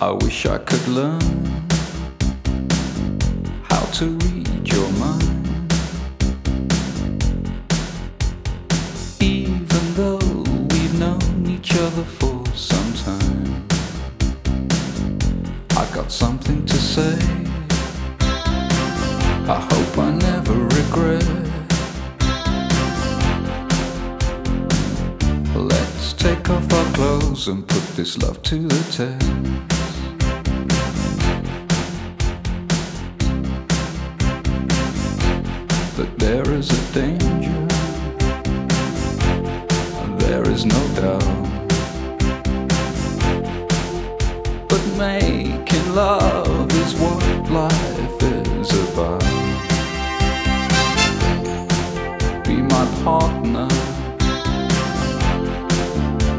I wish I could learn how to read your mind. Even though we've known each other for some time, I got something to say. I hope I never regret. Let's take off our clothes and put this love to the test. That there is a danger, there is no doubt. But making love is what life is about. Be my partner,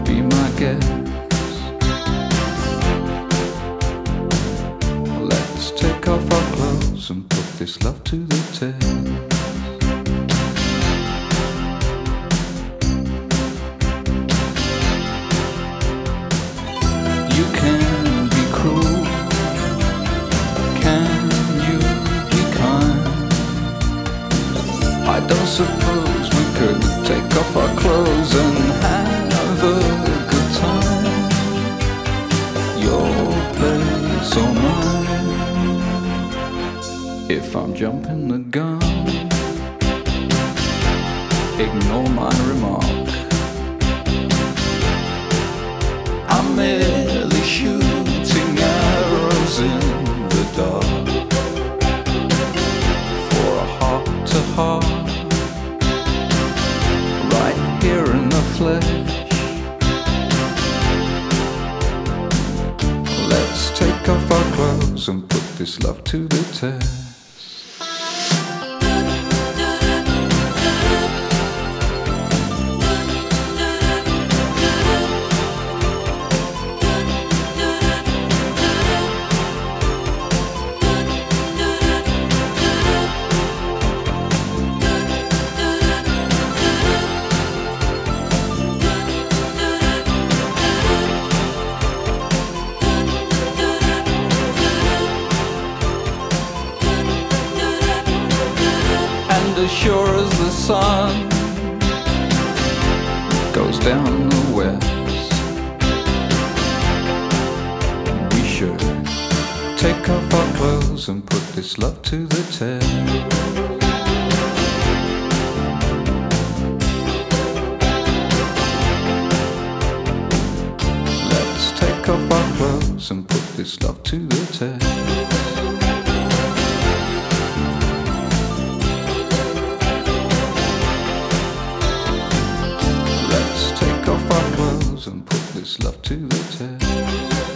be my guest. Let's take off our clothes and put this love to the test. You can be cruel, can you be kind? I don't suppose we could take off our clothes and have a good time. Your place or mine. If I'm jumping the gun, ignore my remark. I'm merely shooting arrows in the dark. For a heart-to-heart, right here in the flesh. Let's take off our clothes and put this love to the test. As sure as the sun goes down the west, we should take off our clothes and put this love to the test. Let's take off our clothes and put this love to the test. Let's take off our clothes and put this love to the test.